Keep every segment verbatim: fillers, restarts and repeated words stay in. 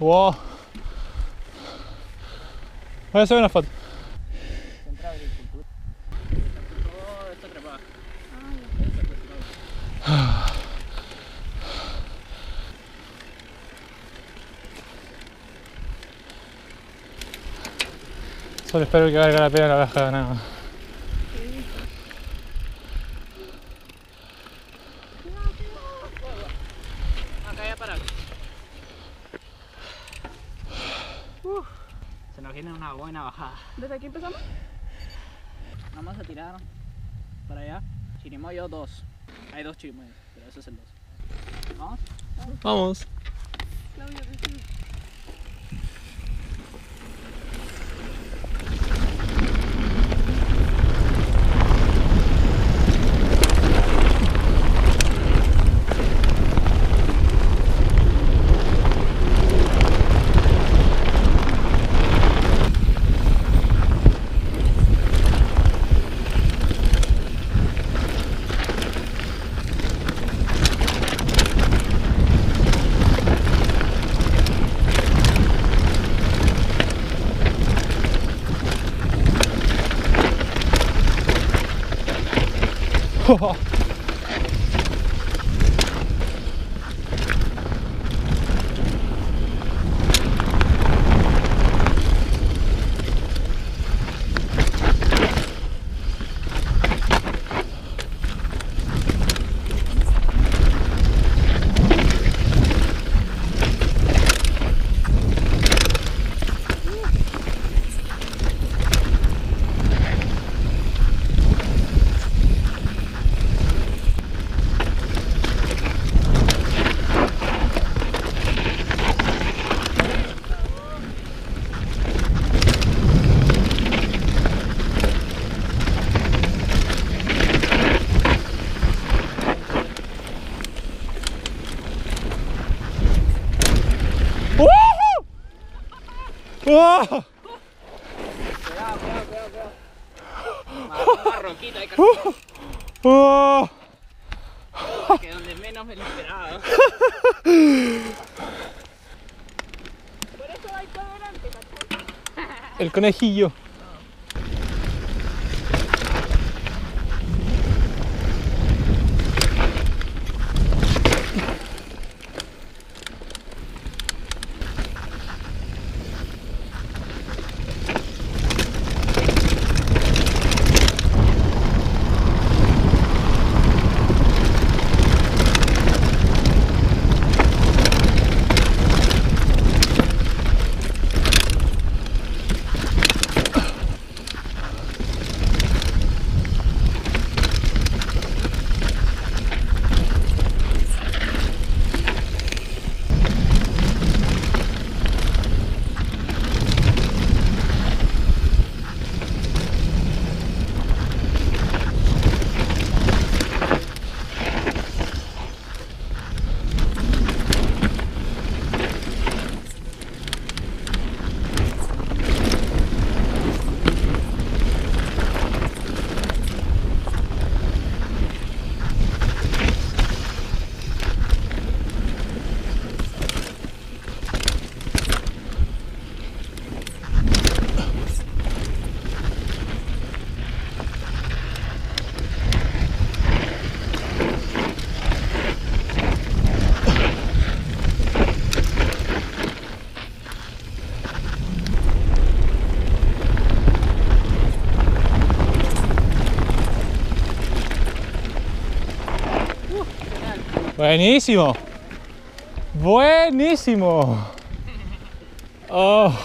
Wow. Voy a hacer una foto. Solo espero que valga la pena la bajada, nada más. Acá ya paramos. Se nos viene una buena bajada. ¿Desde aquí empezamos? Vamos a tirar para allá. Chirimoyo dos. Hay dos chirimoyos, pero ese es el dos. ¿Vamos? Vamos. Claudia, sí. Oh. ¡Oh! Cuidado, cuidado, cuidado, cuidado. Más una roquita de cartón. ¡Oh! Oh, que donde menos me lo esperaba. Por eso va todo delante, ¿cachai? El conejillo. Buenísimo, buenísimo, oh,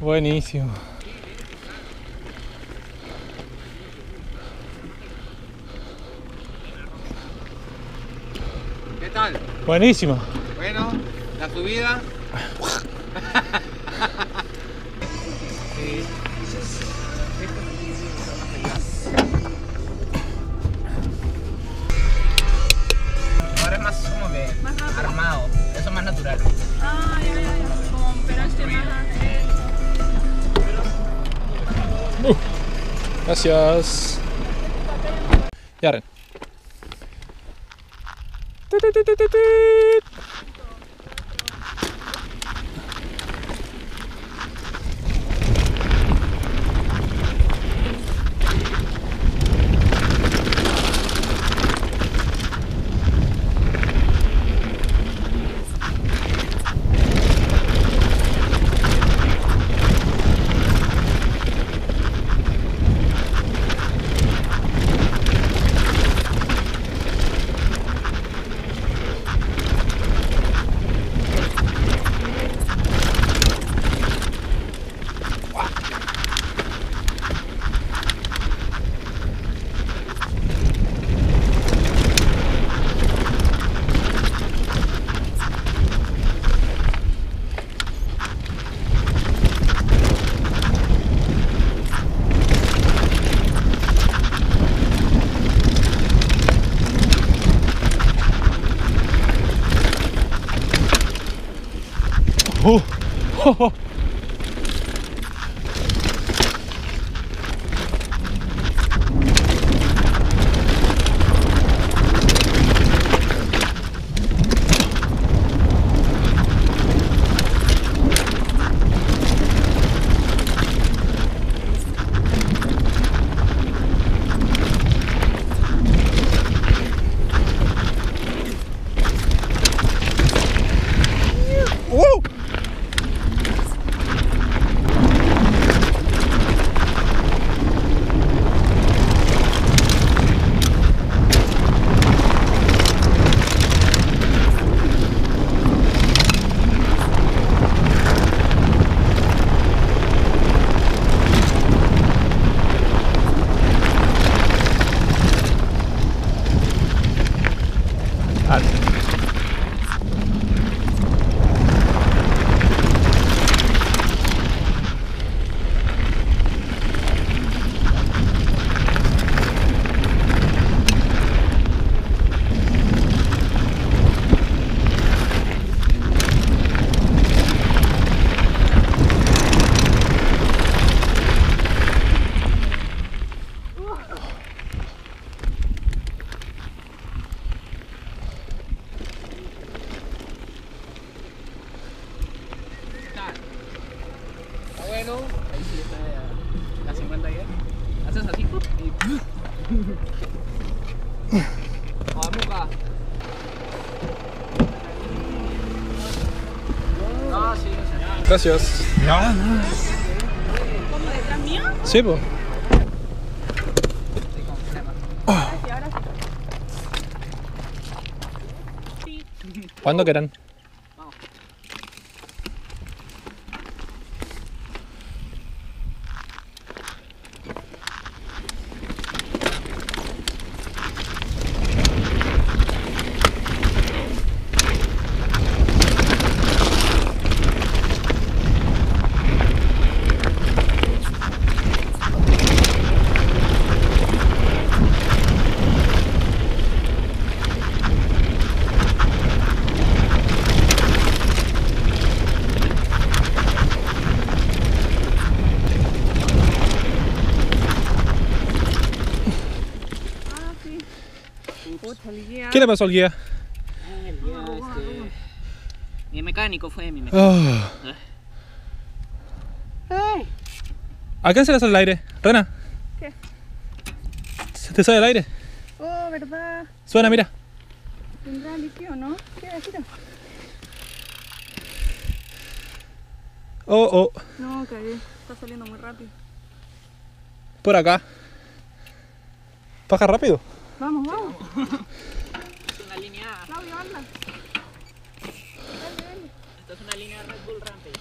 buenísimo. ¿Qué tal? Buenísimo. Bueno, la subida. Uh, gracias. Ya, Ren. Oh, oh, oh. Gracias. No, no. ¿Como detrás mío? Sí, pues. Oh. ¿Cuándo quieran? Vamos. ¿Qué le pasó al guía? Ah, el guía este... Mi mecánico fue mi mecánico. Oh. ¿A quién se le sale el aire? ¿Rena? ¿Qué? ¿Se te sale el aire? Oh, verdad. Suena, mira. Tendrá líquido, ¿no? Queda, tira. Oh, oh. No, cagué. Está saliendo muy rápido. Por acá. ¿Baja rápido? Vamos, vamos. Es una línea. Claudio, habla. Dale, dale. Esta es una línea Red Bull Rampage.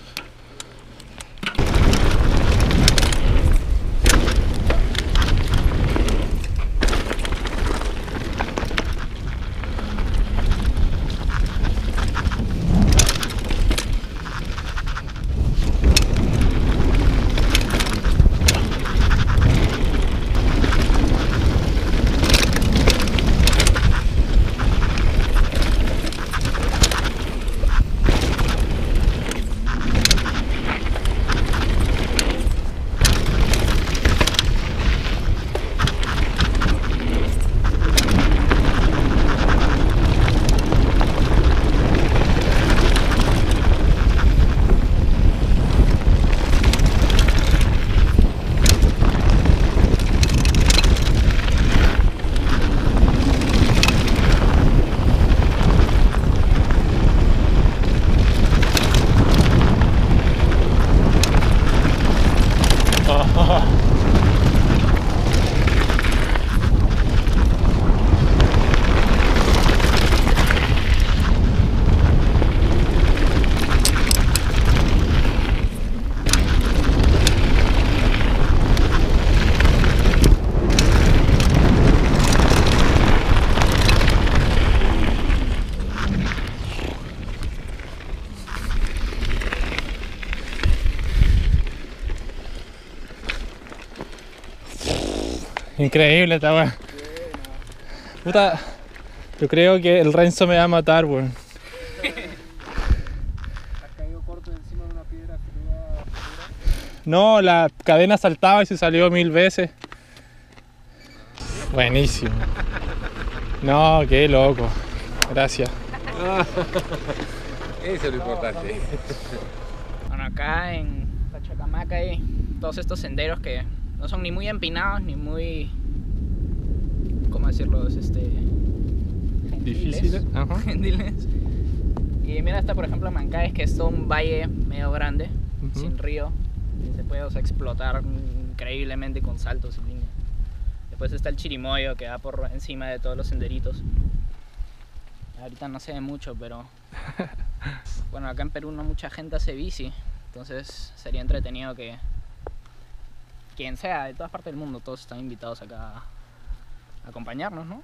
Increíble esta weá. Puta, yo creo que el Renzo me va a matar, weón. Has caído corto en No, la cadena saltaba y se salió mil veces. Buenísimo. No, qué loco. Gracias. Eso es lo importante. Bueno, acá en Pachacamac hay todos estos senderos que no son ni muy empinados ni muy... ¿cómo decirlo? Este, gentiles. Difíciles. Ajá. Gentiles. Y mira, está por ejemplo Mancaes, que es todo un valle medio grande, uh-huh, sin río, que se puede, o sea, explotar increíblemente con saltos y líneas. Después está el Chirimoyo, que va por encima de todos los senderitos. Ahorita no se ve mucho, pero... bueno, acá en Perú no mucha gente hace bici, entonces sería entretenido que... quien sea, de todas partes del mundo, todos están invitados acá a acompañarnos, ¿no?